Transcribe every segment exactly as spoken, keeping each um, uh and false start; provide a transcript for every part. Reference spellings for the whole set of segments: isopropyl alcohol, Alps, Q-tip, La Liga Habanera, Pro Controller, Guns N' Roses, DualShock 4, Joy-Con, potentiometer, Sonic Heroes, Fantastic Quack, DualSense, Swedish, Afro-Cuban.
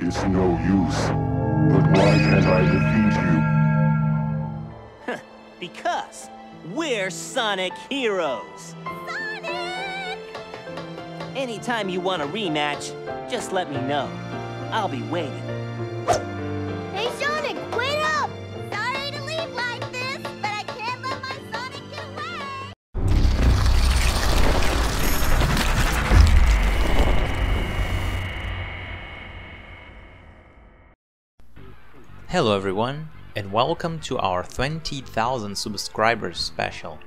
It's no use. But why can't I defeat you? Huh, because we're Sonic Heroes. Sonic! Anytime you want a rematch, just let me know. I'll be waiting. Hey, Sonic, wait up! Sorry to leave like this, but I can't let my Sonic get away! Hello everyone, and welcome to our twenty thousand subscribers special.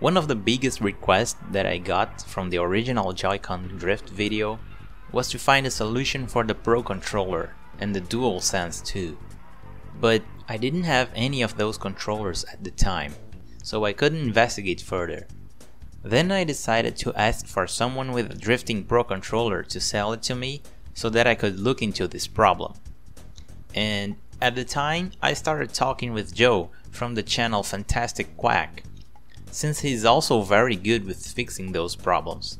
One of the biggest requests that I got from the original Joy-Con drift video was to find a solution for the Pro Controller and the DualSense too. But I didn't have any of those controllers at the time, so I couldn't investigate further. Then I decided to ask for someone with a drifting Pro Controller to sell it to me so that I could look into this problem. And at the time I started talking with Joe from the channel Fantastic Quack, since he's also very good with fixing those problems.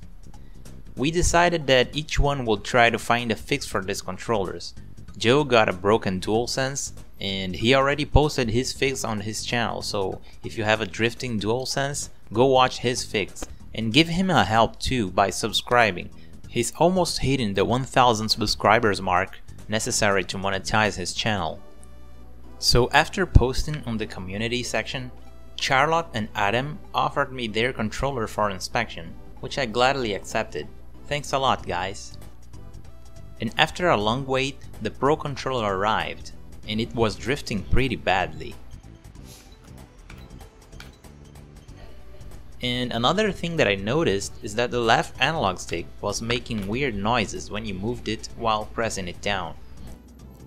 We decided that each one will try to find a fix for these controllers. Joe got a broken DualSense and he already posted his fix on his channel, so if you have a drifting DualSense, go watch his fix and give him a help too by subscribing. He's almost hitting the one thousand subscribers mark necessary to monetize his channel. So after posting on the community section, Charlotte and Adam offered me their controller for inspection, which I gladly accepted. Thanks a lot, guys. And after a long wait, the Pro Controller arrived, and it was drifting pretty badly. And another thing that I noticed is that the left analog stick was making weird noises when you moved it while pressing it down.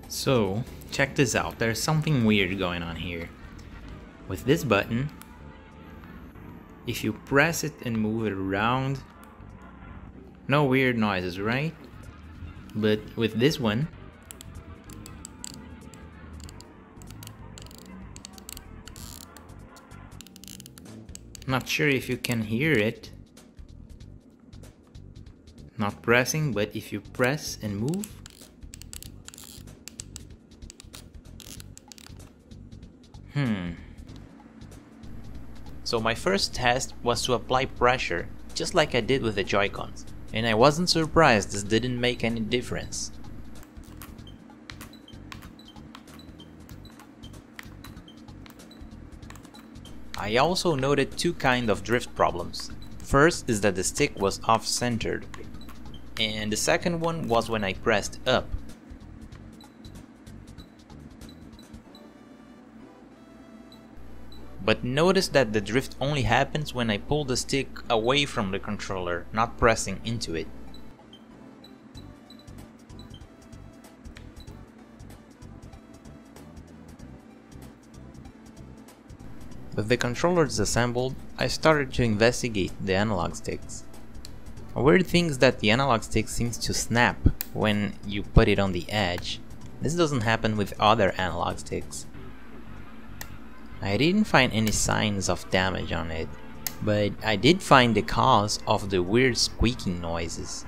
So, check this out, there's something weird going on here. With this button, if you press it and move it around, no weird noises, right? But with this one, not sure if you can hear it. Not pressing, but if you press and move, hmm. So my first test was to apply pressure, just like I did with the Joy-Cons. And I wasn't surprised this didn't make any difference. I also noted two kinds of drift problems. First is that the stick was off-centered, and the second one was when I pressed up. But notice that the drift only happens when I pull the stick away from the controller, not pressing into it. With the controllers assembled, I started to investigate the analog sticks. A weird thing is that the analog stick seems to snap when you put it on the edge. This doesn't happen with other analog sticks. I didn't find any signs of damage on it, but I did find the cause of the weird squeaking noises.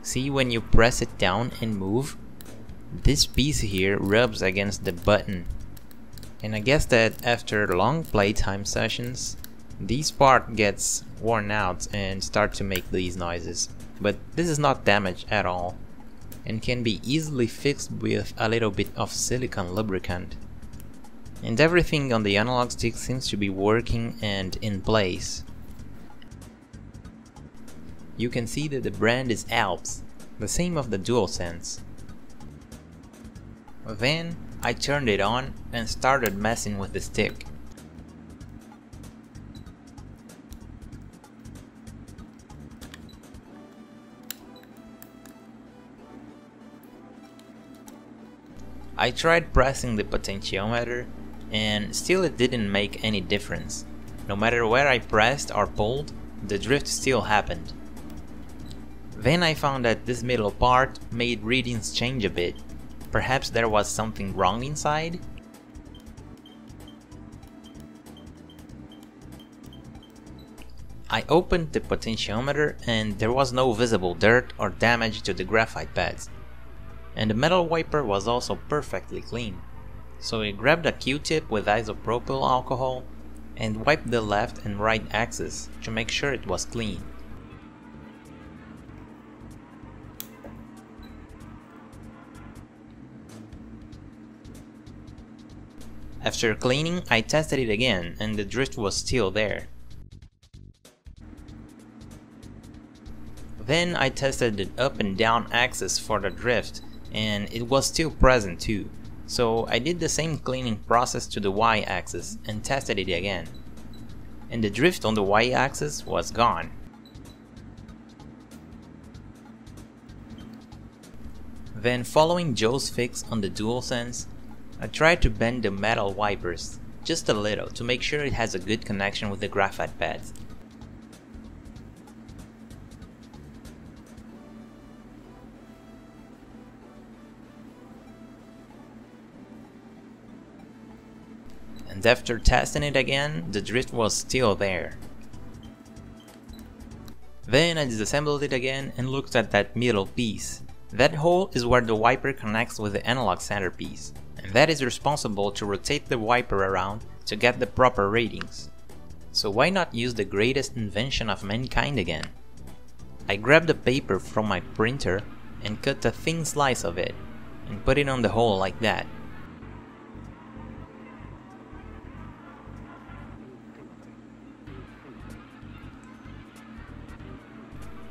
See, when you press it down and move, this piece here rubs against the button. And I guess that after long playtime sessions, this part gets worn out and starts to make these noises. But this is not damage at all, and can be easily fixed with a little bit of silicone lubricant. And everything on the analog stick seems to be working and in place. You can see that the brand is Alps, the same of the DualSense. Then I turned it on and started messing with the stick. I tried pressing the potentiometer and still it didn't make any difference. No matter where I pressed or pulled, the drift still happened. Then I found that this middle part made readings change a bit. Perhaps there was something wrong inside? I opened the potentiometer and there was no visible dirt or damage to the graphite pads. And the metal wiper was also perfectly clean. So I grabbed a Q-tip with isopropyl alcohol and wiped the left and right axis to make sure it was clean. After cleaning, I tested it again and the drift was still there. Then I tested the up and down axis for the drift and it was still present too, so I did the same cleaning process to the Y axis and tested it again. And the drift on the Y axis was gone. Then, following Joe's fix on the DualSense, I tried to bend the metal wipers just a little to make sure it has a good connection with the graphite pads. And after testing it again, the drift was still there. Then I disassembled it again and looked at that middle piece. That hole is where the wiper connects with the analog centerpiece, and that is responsible to rotate the wiper around to get the proper ratings. So why not use the greatest invention of mankind again? I grabbed the paper from my printer and cut a thin slice of it and put it on the hole like that.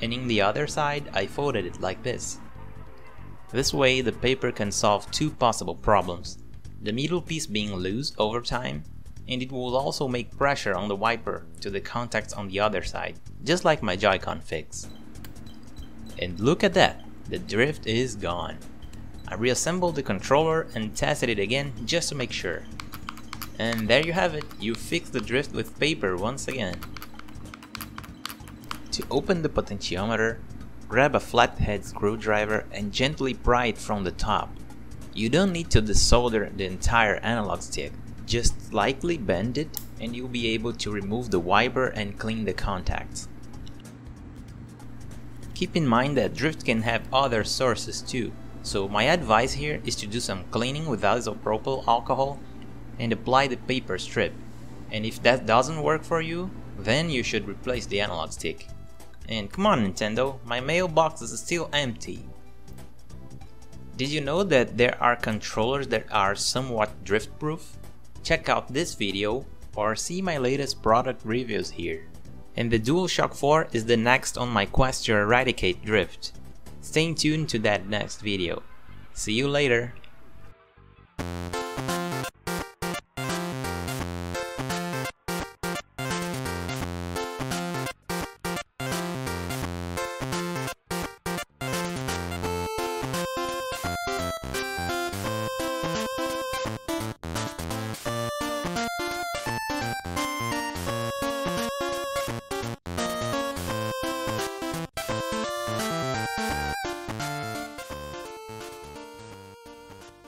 And in the other side, I folded it like this. This way the paper can solve two possible problems, the middle piece being loose over time, and it will also make pressure on the wiper to the contacts on the other side, just like my Joy-Con fix. And look at that, the drift is gone. I reassembled the controller and tested it again just to make sure. And there you have it, you fixed the drift with paper once again. To open the potentiometer, grab a flathead screwdriver and gently pry it from the top. You don't need to desolder the entire analog stick, just lightly bend it and you'll be able to remove the wiper and clean the contacts. Keep in mind that drift can have other sources too, so my advice here is to do some cleaning with isopropyl alcohol and apply the paper strip. And if that doesn't work for you, then you should replace the analog stick. And come on Nintendo, my mailbox is still empty. Did you know that there are controllers that are somewhat drift proof? Check out this video or see my latest product reviews here. And the DualShock four is the next on my quest to eradicate drift. Stay tuned to that next video. See you later!